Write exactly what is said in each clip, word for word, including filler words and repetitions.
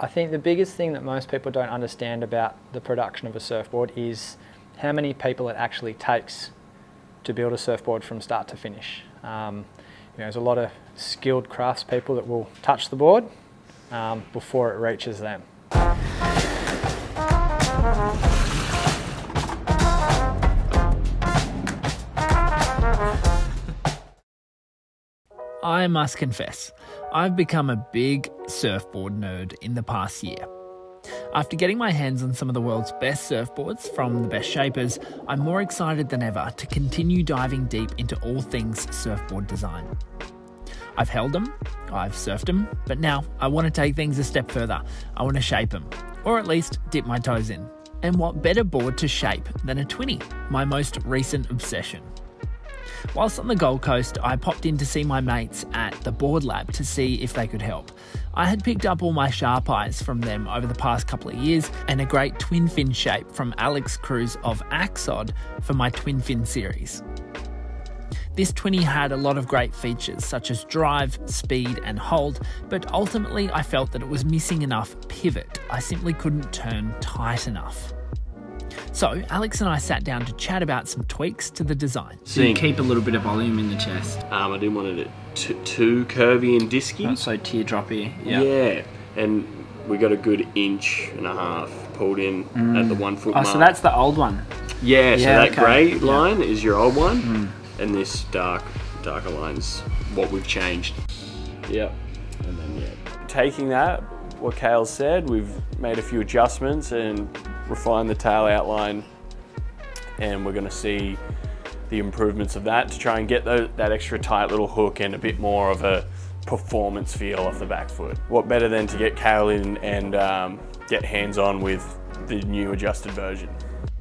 I think the biggest thing that most people don't understand about the production of a surfboard is how many people it actually takes to build a surfboard from start to finish. Um, you know, there's a lot of skilled craftspeople that will touch the board um, before it reaches them. I must confess, I've become a big surfboard nerd in the past year. After getting my hands on some of the world's best surfboards from the best shapers, I'm more excited than ever to continue diving deep into all things surfboard design. I've held them, I've surfed them, but now I want to take things a step further. I want to shape them, or at least dip my toes in. And what better board to shape than a twinny, my most recent obsession. Whilst on the Gold Coast, I popped in to see my mates at the Board Lab to see if they could help. I had picked up all my sharp eyes from them over the past couple of years and a great twin fin shape from Alex Crews of A C S O D for my twin fin series. This twinny had a lot of great features such as drive, speed and hold, but ultimately I felt that it was missing enough pivot. I simply couldn't turn tight enough. So Alex and I sat down to chat about some tweaks to the design. So you keep a little bit of volume in the chest. Um, I didn't want it too, too curvy and disky. Not so teardroppy. Yeah. Yeah, and we got a good inch and a half pulled in mm. at the one foot mark. Oh, so that's the old one. Yeah, yeah, so that okay. grey line yeah. is your old one, mm. and this dark, darker line's what we've changed. Yep. And then yeah, taking that, what Kale said, we've made a few adjustments and refine the tail outline, and we're going to see the improvements of that to try and get those, that extra tight little hook and a bit more of a performance feel off the back foot. What better than to get Kale in and um, get hands-on with the new adjusted version.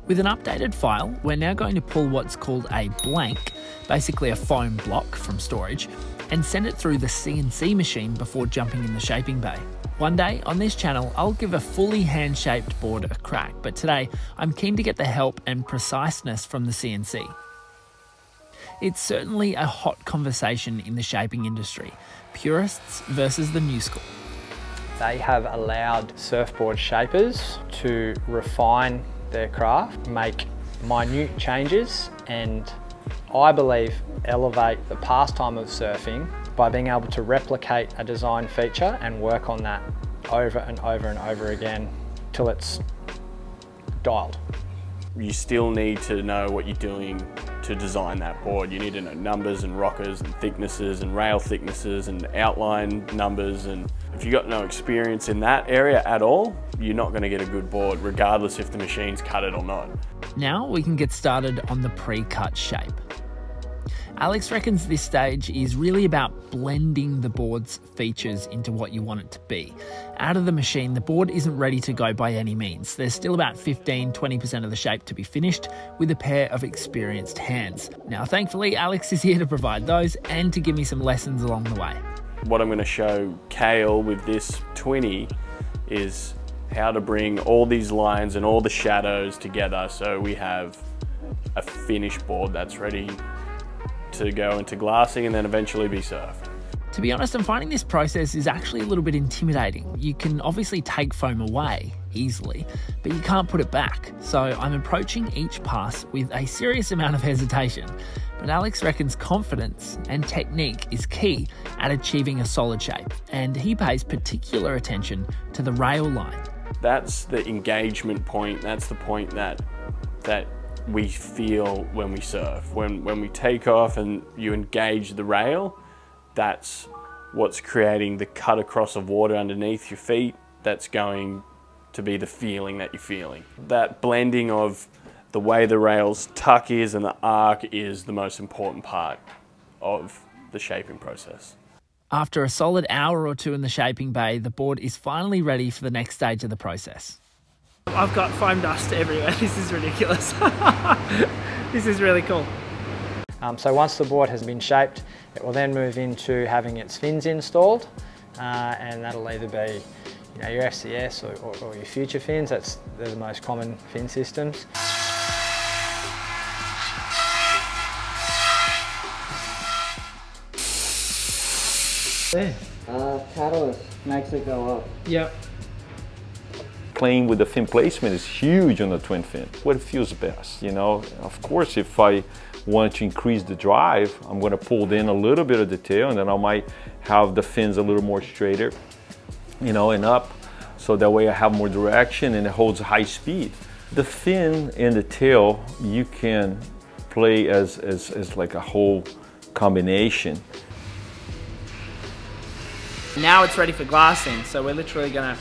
With an updated file, we're now going to pull what's called a blank, basically a foam block from storage, and send it through the C N C machine before jumping in the shaping bay. One day on this channel, I'll give a fully hand-shaped board a crack, but today I'm keen to get the help and preciseness from the C N C. It's certainly a hot conversation in the shaping industry, purists versus the new school. They have allowed surfboard shapers to refine their craft, make minute changes, and I believe elevate the pastime of surfing by being able to replicate a design feature and work on that over and over and over again till it's dialed. You still need to know what you're doing to design that board. You need to know numbers and rockers and thicknesses and rail thicknesses and outline numbers, and if you've got no experience in that area at all, you're not going to get a good board regardless if the machine's cut it or not. Now we can get started on the pre-cut shape. Alex reckons this stage is really about blending the board's features into what you want it to be. Out of the machine, the board isn't ready to go by any means. There's still about fifteen to twenty percent of the shape to be finished with a pair of experienced hands. Now, thankfully, Alex is here to provide those and to give me some lessons along the way. What I'm going to show Kale with this twinny is how to bring all these lines and all the shadows together so we have a finished board that's ready to go into glassing and then eventually be surfed. To be honest, I'm finding this process is actually a little bit intimidating. You can obviously take foam away easily, but you can't put it back. So I'm approaching each pass with a serious amount of hesitation, but Alex reckons confidence and technique is key at achieving a solid shape, and he pays particular attention to the rail line. That's the engagement point. That's the point that that we feel when we surf. When, when we take off and you engage the rail, that's what's creating the cut across of water underneath your feet. That's going to be the feeling that you're feeling. That blending of the way the rail's tuck is and the arc is the most important part of the shaping process. After a solid hour or two in the shaping bay, the board is finally ready for the next stage of the process. I've got foam dust everywhere. This is ridiculous. This is really cool. Um, so once the board has been shaped, it will then move into having its fins installed, uh, and that'll either be you know, your F C S or, or, or your Future Fins. That's they're the most common fin systems. There. Uh, catalyst makes it go up. Yep. playing with the fin placement is huge on the twin fin. What feels best, you know? Of course, if I want to increase the drive, I'm gonna pull in a little bit of the tail, and then I might have the fins a little more straighter, you know, and up. So that way I have more direction and it holds high speed. The fin and the tail, you can play as, as, as like a whole combination. Now it's ready for glassing, so we're literally gonna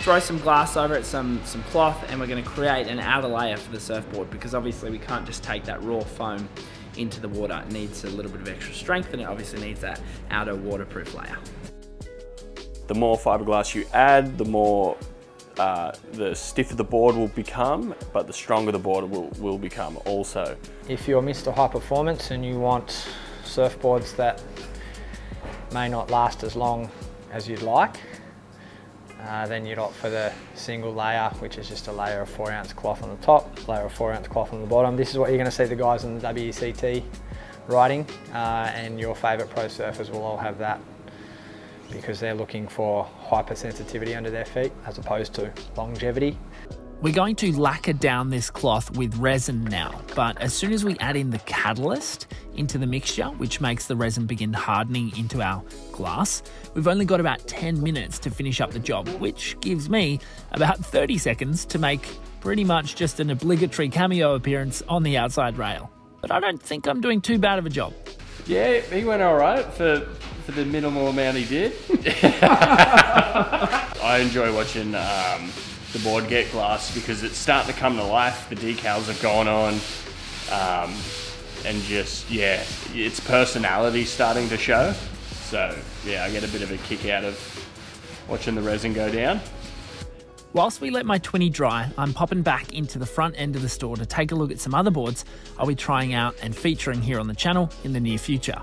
throw some glass over it, some, some cloth, and we're gonna create an outer layer for the surfboard, because obviously we can't just take that raw foam into the water. It needs a little bit of extra strength, and it obviously needs that outer waterproof layer. The more fiberglass you add, the more uh, the stiffer the board will become, but the stronger the board will, will become also. If you're Mister High Performance and you want surfboards that may not last as long as you'd like, uh, then you'd opt for the single layer, which is just a layer of four ounce cloth on the top, layer of four ounce cloth on the bottom. This is what you're going to see the guys in the W C T riding, uh, and your favourite pro surfers will all have that, because they're looking for hypersensitivity under their feet as opposed to longevity. We're going to lacquer down this cloth with resin now, but as soon as we add in the catalyst into the mixture, which makes the resin begin hardening into our glass, we've only got about ten minutes to finish up the job, which gives me about thirty seconds to make pretty much just an obligatory cameo appearance on the outside rail. But I don't think I'm doing too bad of a job. Yeah, he went all right for, for the minimal amount he did. I enjoy watching um, the board get glass, because it's starting to come to life. The decals have gone on, um, and just, yeah, its personality starting to show. So yeah, I get a bit of a kick out of watching the resin go down. Whilst we let my twenty dry, I'm popping back into the front end of the store to take a look at some other boards I'll be trying out and featuring here on the channel in the near future.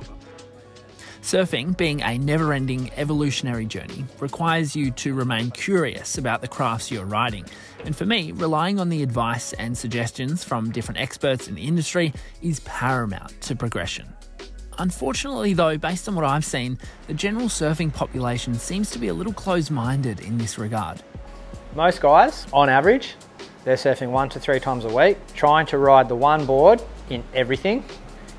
Surfing, being a never-ending evolutionary journey, requires you to remain curious about the crafts you're riding. And for me, relying on the advice and suggestions from different experts in the industry is paramount to progression. Unfortunately though, based on what I've seen, the general surfing population seems to be a little closed-minded in this regard. Most guys, on average, they're surfing one to three times a week, trying to ride the one board in everything.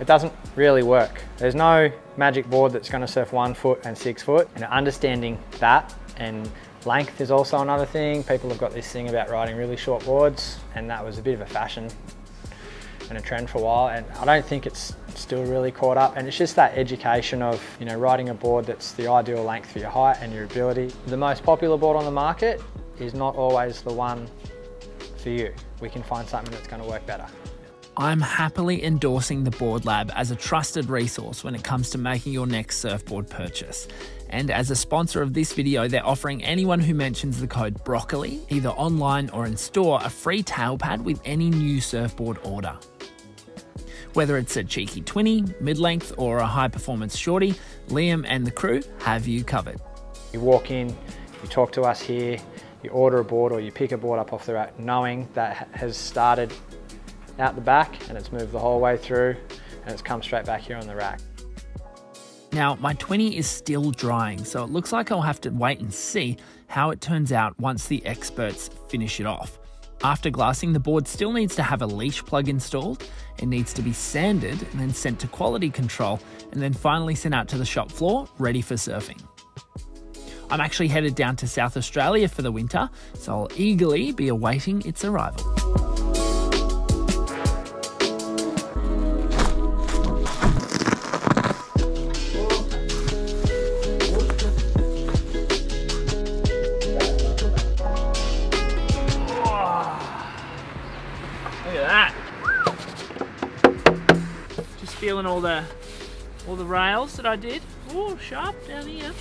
It doesn't really work. There's no magic board that's going to surf one foot and six foot. And understanding that, and length is also another thing. People have got this thing about riding really short boards, and that was a bit of a fashion and a trend for a while. And I don't think it's still really caught up. And it's just that education of, you know, riding a board that's the ideal length for your height and your ability. The most popular board on the market is not always the one for you. We can find something that's going to work better. I'm happily endorsing the Board Lab as a trusted resource when it comes to making your next surfboard purchase. And as a sponsor of this video, they're offering anyone who mentions the code Broccoli, either online or in store, a free tail pad with any new surfboard order. Whether it's a cheeky twenty, mid-length, or a high-performance shorty, Liam and the crew have you covered. You walk in, you talk to us here, you order a board or you pick a board up off the rack, knowing that has started out the back and it's moved the whole way through and it's come straight back here on the rack. Now my twenty is still drying, so it looks like I'll have to wait and see how it turns out once the experts finish it off. After glassing, the board still needs to have a leash plug installed, it needs to be sanded and then sent to quality control, and then finally sent out to the shop floor ready for surfing. I'm actually headed down to South Australia for the winter, so I'll eagerly be awaiting its arrival. Feeling all the all the rails that I did. Oh, sharp down here.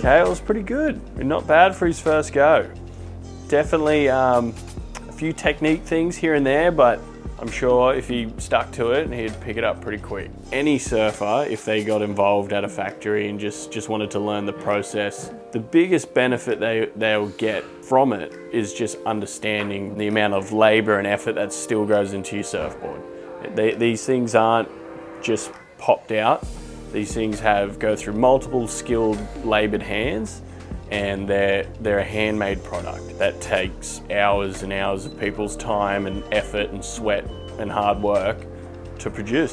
Kale's pretty good, not bad for his first go. Definitely um, a few technique things here and there, but I'm sure if he stuck to it, he'd pick it up pretty quick. Any surfer, if they got involved at a factory and just, just wanted to learn the process, the biggest benefit they, they'll get from it is just understanding the amount of labor and effort that still goes into your surfboard. They, these things aren't just popped out. These things have go through multiple skilled, labored hands, and they're, they're a handmade product that takes hours and hours of people's time and effort and sweat and hard work to produce.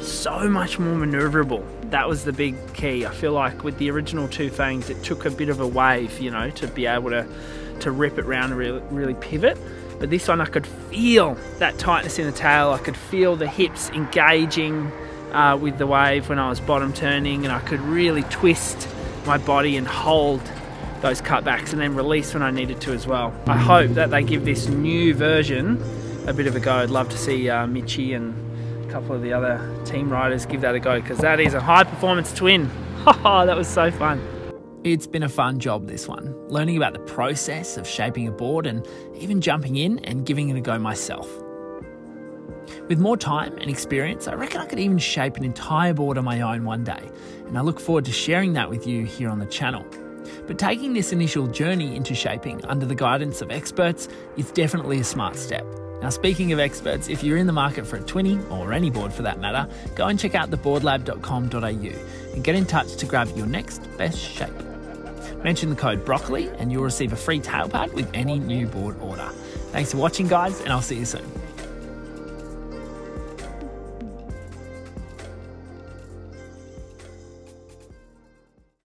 So much more maneuverable. That was the big key. I feel like with the original Two Fangs, it took a bit of a wave, you know, to be able to, to rip it round and really, really pivot. But this one, I could feel that tightness in the tail. I could feel the hips engaging Uh, with the wave when I was bottom turning, and I could really twist my body and hold those cutbacks and then release when I needed to as well. I hope that they give this new version a bit of a go. I'd love to see uh, Mitchie and a couple of the other team riders give that a go, because that is a high performance twin. Oh, that was so fun. It's been a fun job, this one. Learning about the process of shaping a board and even jumping in and giving it a go myself. With more time and experience, I reckon I could even shape an entire board on my own one day, and I look forward to sharing that with you here on the channel. But taking this initial journey into shaping under the guidance of experts is definitely a smart step. Now, speaking of experts, if you're in the market for a twinny, or any board for that matter, go and check out the board lab dot com dot A U and get in touch to grab your next best shape. Mention the code BROCCOLI and you'll receive a free tail pad with any new board order. Thanks for watching, guys, and I'll see you soon.